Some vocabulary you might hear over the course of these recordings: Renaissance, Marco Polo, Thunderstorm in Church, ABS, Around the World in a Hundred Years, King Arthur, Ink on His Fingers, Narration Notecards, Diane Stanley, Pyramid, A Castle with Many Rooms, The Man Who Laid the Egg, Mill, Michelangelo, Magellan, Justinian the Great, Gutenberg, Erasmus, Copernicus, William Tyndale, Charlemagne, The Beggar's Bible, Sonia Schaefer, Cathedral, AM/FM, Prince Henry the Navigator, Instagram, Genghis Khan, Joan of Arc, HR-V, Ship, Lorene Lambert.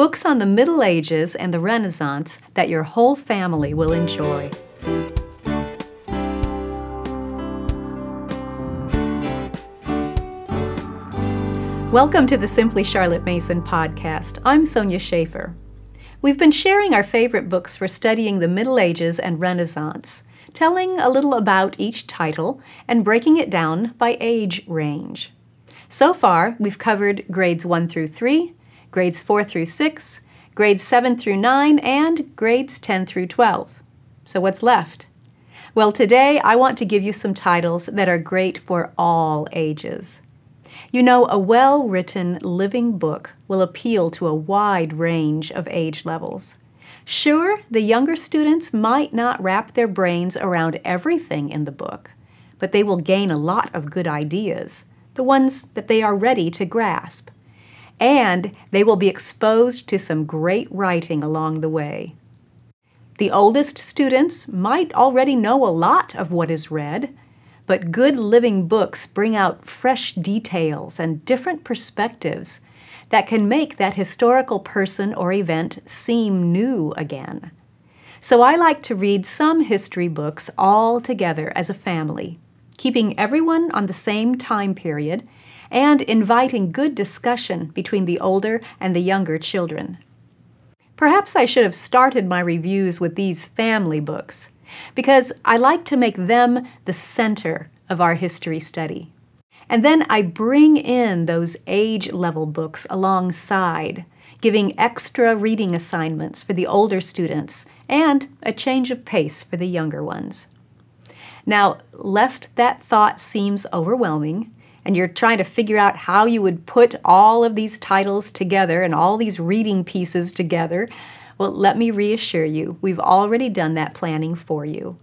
books on the Middle Ages and the Renaissance that your whole family will enjoy. Welcome to the Simply Charlotte Mason podcast. I'm Sonia Schaefer. We've been sharing our favorite books for studying the Middle Ages and Renaissance, telling a little about each title and breaking it down by age range. So far, we've covered grades 1 through 3, grades 4 through 6, grades 7 through 9, and grades 10 through 12. So what's left? Well, today I want to give you some titles that are great for all ages. You know, a well-written, living book will appeal to a wide range of age levels. Sure, the younger students might not wrap their brains around everything in the book, but they will gain a lot of good ideas, the ones that they are ready to grasp. And they will be exposed to some great writing along the way. The oldest students might already know a lot of what is read, but good living books bring out fresh details and different perspectives that can make that historical person or event seem new again. So I like to read some history books all together as a family, keeping everyone on the same time period and inviting good discussion between the older and the younger children. Perhaps I should have started my reviews with these family books, because I like to make them the center of our history study. And then I bring in those age-level books alongside, giving extra reading assignments for the older students and a change of pace for the younger ones. Now, lest that thought seems overwhelming, and you're trying to figure out how you would put all of these titles together and all these reading pieces together, well, let me reassure you, we've already done that planning for you.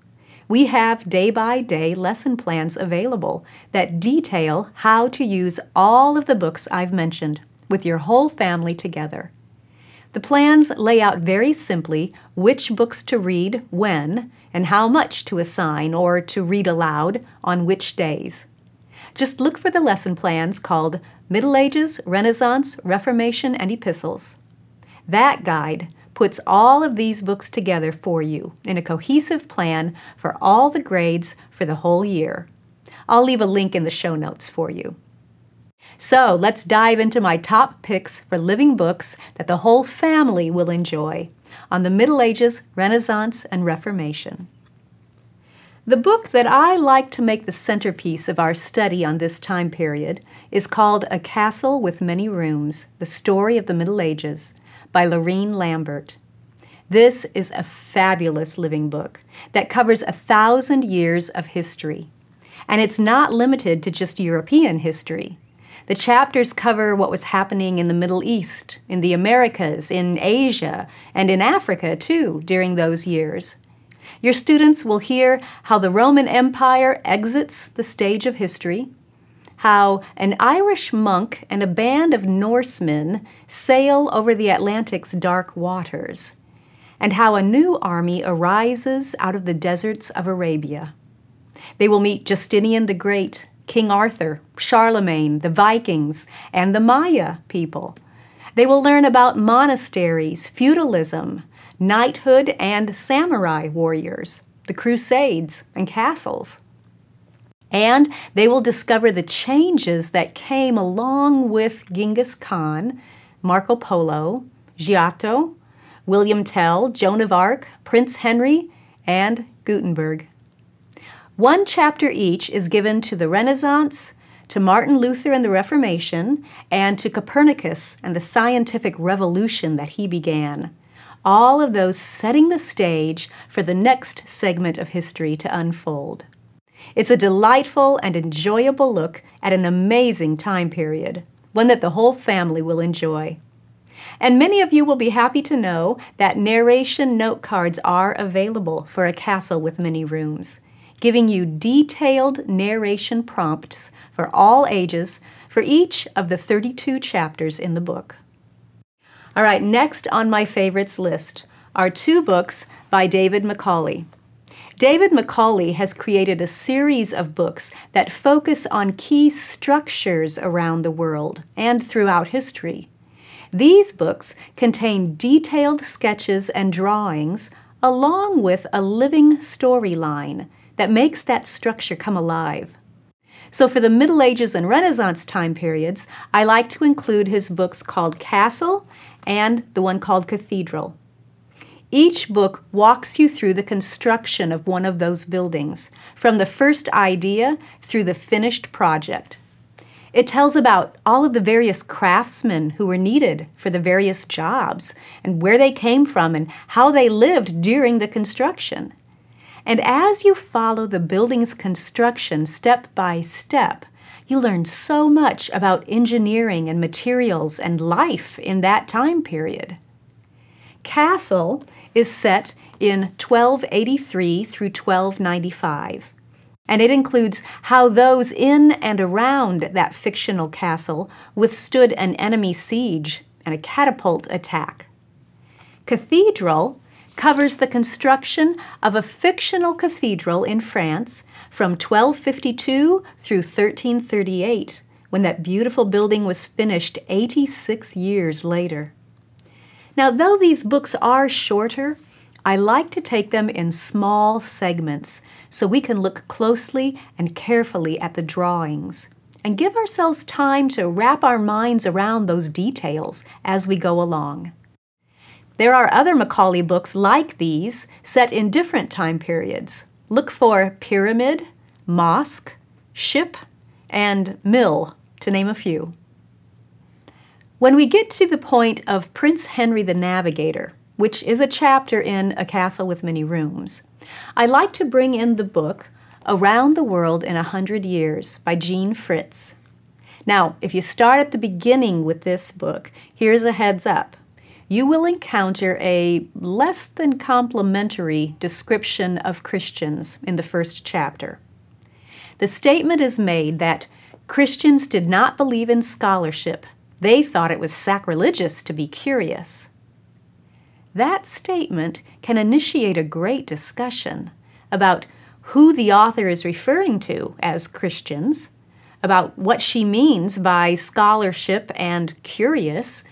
We have day-by-day lesson plans available that detail how to use all of the books I've mentioned with your whole family together. The plans lay out very simply which books to read when and how much to assign or to read aloud on which days. Just look for the lesson plans called Middle Ages, Renaissance, Reformation, and Epistles. That guide puts all of these books together for you in a cohesive plan for all the grades for the whole year. I'll leave a link in the show notes for you. So let's dive into my top picks for living books that the whole family will enjoy on the Middle Ages, Renaissance, and Reformation. The book that I like to make the centerpiece of our study on this time period is called A Castle with Many Rooms, The Story of the Middle Ages, by Lorene Lambert. This is a fabulous living book that covers 1,000 years of history. And it's not limited to just European history. The chapters cover what was happening in the Middle East, in the Americas, in Asia, and in Africa, too, during those years. Your students will hear how the Roman Empire exits the stage of history, how an Irish monk and a band of Norsemen sail over the Atlantic's dark waters, and how a new army arises out of the deserts of Arabia. They will meet Justinian the Great, King Arthur, Charlemagne, the Vikings, and the Maya people. They will learn about monasteries, feudalism, knighthood and samurai warriors, the Crusades and castles. And they will discover the changes that came along with Genghis Khan, Marco Polo, Giotto, William Tell, Joan of Arc, Prince Henry, and Gutenberg. One chapter each is given to the Renaissance, to Martin Luther and the Reformation, and to Copernicus and the scientific revolution that he began. All of those setting the stage for the next segment of history to unfold. It's a delightful and enjoyable look at an amazing time period, one that the whole family will enjoy. And many of you will be happy to know that narration note cards are available for A Castle with Many Rooms, giving you detailed narration prompts for all ages for each of the 32 chapters in the book. All right, next on my favorites list are two books by David Macaulay. David Macaulay has created a series of books that focus on key structures around the world and throughout history. These books contain detailed sketches and drawings along with a living storyline that makes that structure come alive. So for the Middle Ages and Renaissance time periods, I like to include his books called Castle and the one called Cathedral. Each book walks you through the construction of one of those buildings, from the first idea through the finished project. It tells about all of the various craftsmen who were needed for the various jobs, and where they came from, and how they lived during the construction. And as you follow the building's construction step by step, you learn so much about engineering and materials and life in that time period. Castle is set in 1283 through 1295, and it includes how those in and around that fictional castle withstood an enemy siege and a catapult attack. Cathedral covers the construction of a fictional cathedral in France from 1252 through 1338, when that beautiful building was finished 86 years later. Now, though these books are shorter, I like to take them in small segments so we can look closely and carefully at the drawings and give ourselves time to wrap our minds around those details as we go along. There are other Macaulay books like these set in different time periods. Look for Pyramid, Mosque, Ship, and Mill, to name a few. When we get to the point of Prince Henry the Navigator, which is a chapter in A Castle with Many Rooms, I like to bring in the book Around the World in a Hundred Years by Jean Fritz. Now, if you start at the beginning with this book, here's a heads up. You will encounter a less than complimentary description of Christians in the first chapter. The statement is made that Christians did not believe in scholarship. They thought it was sacrilegious to be curious. That statement can initiate a great discussion about who the author is referring to as Christians, about what she means by scholarship and curious,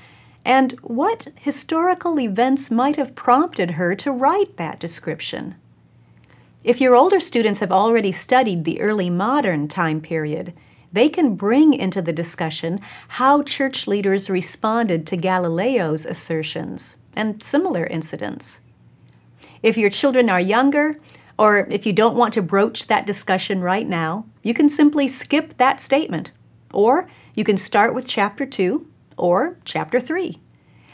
and what historical events might have prompted her to write that description. If your older students have already studied the early modern time period, they can bring into the discussion how church leaders responded to Galileo's assertions and similar incidents. If your children are younger, or if you don't want to broach that discussion right now, you can simply skip that statement, or you can start with chapter 2 or chapter 3.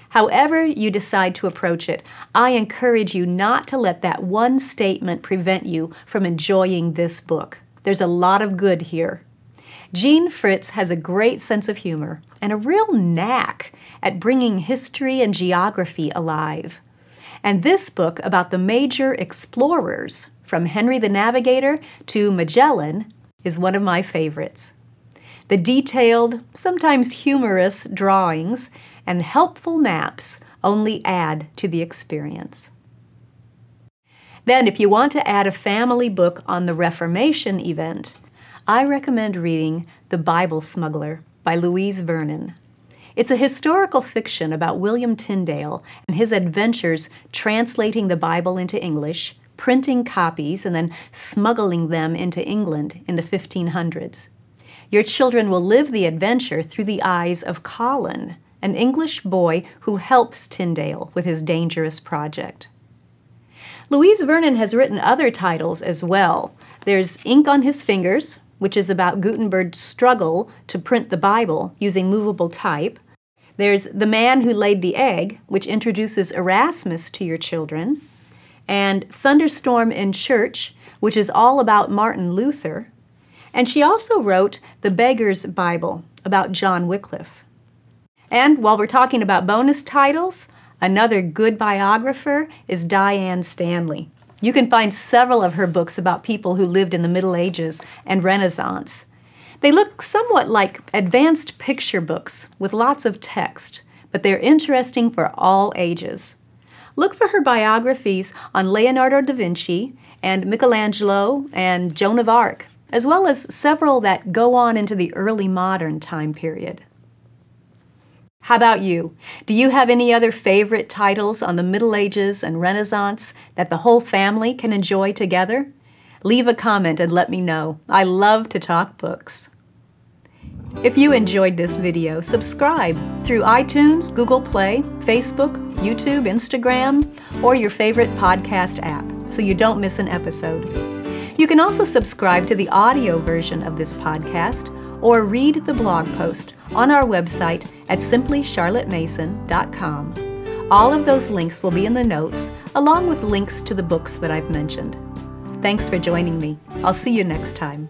However you decide to approach it, I encourage you not to let that one statement prevent you from enjoying this book. There's a lot of good here. Jean Fritz has a great sense of humor and a real knack at bringing history and geography alive. And this book about the major explorers, from Henry the Navigator to Magellan, is one of my favorites. The detailed, sometimes humorous drawings and helpful maps only add to the experience. Then, if you want to add a family book on the Reformation event, I recommend reading The Bible Smuggler by Louise Vernon. It's a historical fiction about William Tyndale and his adventures translating the Bible into English, printing copies, and then smuggling them into England in the 1500s. Your children will live the adventure through the eyes of Colin, an English boy who helps Tyndale with his dangerous project. Louise Vernon has written other titles as well. There's Ink on His Fingers, which is about Gutenberg's struggle to print the Bible using movable type. There's The Man Who Laid the Egg, which introduces Erasmus to your children. And Thunderstorm in Church, which is all about Martin Luther. And she also wrote The Beggar's Bible, about John Wycliffe. And while we're talking about bonus titles, another good biographer is Diane Stanley. You can find several of her books about people who lived in the Middle Ages and Renaissance. They look somewhat like advanced picture books with lots of text, but they're interesting for all ages. Look for her biographies on Leonardo da Vinci and Michelangelo and Joan of Arc, as well as several that go on into the early modern time period. How about you? Do you have any other favorite titles on the Middle Ages and Renaissance that the whole family can enjoy together? Leave a comment and let me know. I love to talk books. If you enjoyed this video, subscribe through iTunes, Google Play, Facebook, YouTube, Instagram, or your favorite podcast app so you don't miss an episode. You can also subscribe to the audio version of this podcast or read the blog post on our website at simplycharlottemason.com. All of those links will be in the notes, along with links to the books that I've mentioned. Thanks for joining me. I'll see you next time.